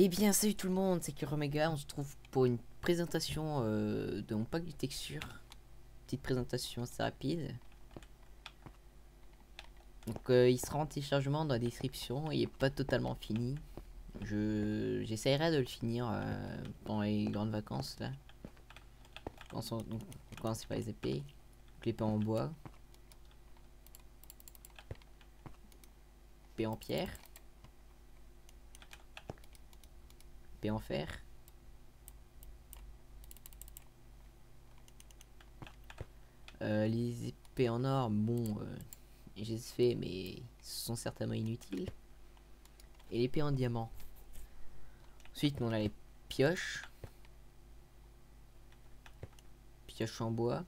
Eh bien salut tout le monde, c'est KillerOmega, on se trouve pour une présentation de mon pack de textures. Petite présentation assez rapide. Donc il sera en téléchargement dans la description, il n'est pas totalement fini. J'essaierai de le finir pendant les grandes vacances là. On commence par les épées. L'épée en bois. L'épée en pierre. L'épée en fer. Les épées en or, bon, j'ai fait, mais ils sont certainement inutiles. Et l'épée en diamant. Ensuite, on a les pioches. Pioche en bois,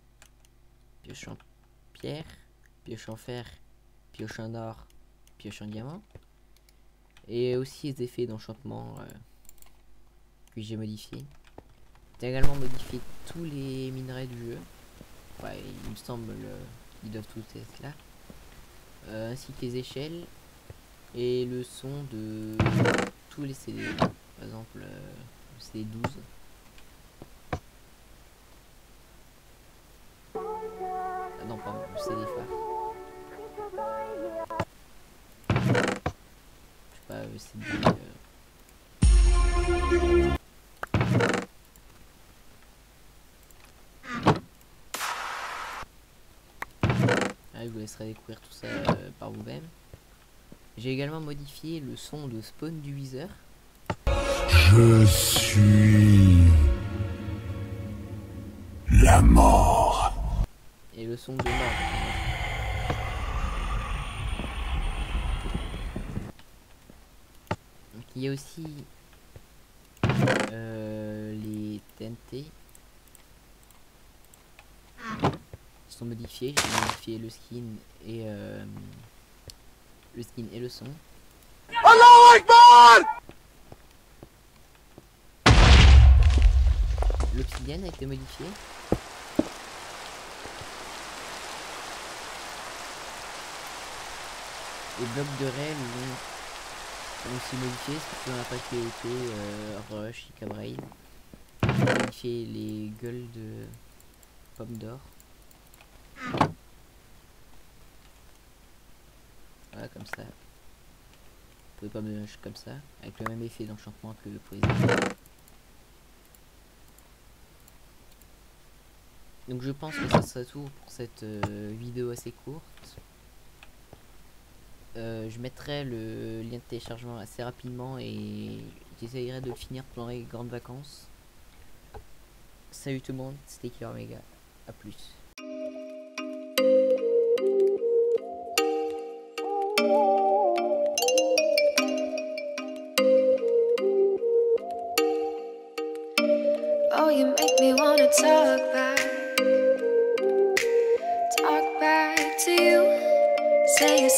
pioche en pierre, pioche en fer, pioche en or, pioche en diamant. Et aussi les effets d'enchantement que j'ai modifiés. J'ai également modifié tous les minerais du jeu. Ouais, il me semble qu'ils doivent tous être là. Ainsi que les échelles et le son de tous les CD. Par exemple, le CD 12. Non, pardon, c'est des phares. Je sais pas, c'est des... Ah, vous laisserez découvrir tout ça par vous-même. J'ai également modifié le son de spawn du Wither. Je suis... la mort. Et le son de mort. Donc, il y a aussi les TNT qui sont modifiés. J'ai modifié le skin et le son. Allahu Akbar! L'obsidienne a été modifiée. Les blocs de rail ont aussi modifié, ce qui n'a pas été rush, Hikabrain. J'ai modifié les gueules de pommes d'or. Voilà, comme ça. Pour les pommes de rush comme ça, avec le même effet d'enchantement que pour les autres. Donc je pense que ça sera tout pour cette vidéo assez courte. Je mettrai le lien de téléchargement assez rapidement et j'essayerai de le finir pendant les grandes vacances. Salut tout le monde, c'était KillerOmega, à plus. Oh, you make me wanna talk back to you.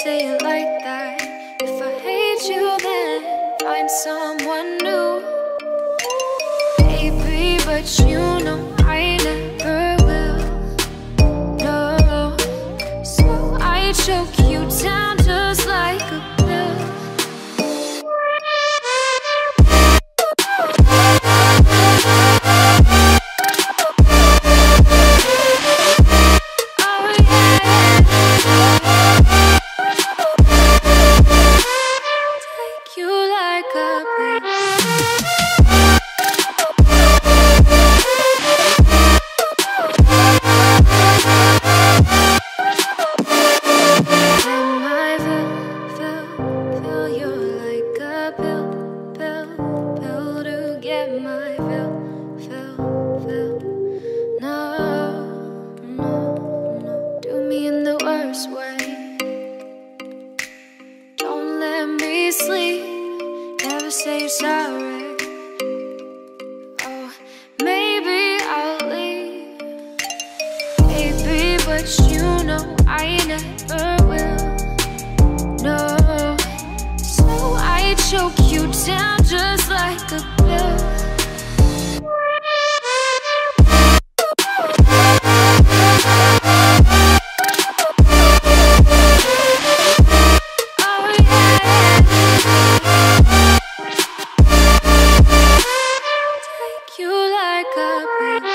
Say it like that. If I hate you, then find someone new. Baby, but you know I never will. No, so I choke you down just like a pill. Say sorry. Oh, maybe I'll leave. Baby, but you know I never will. No, so I choke you down just like a pill. like a brain.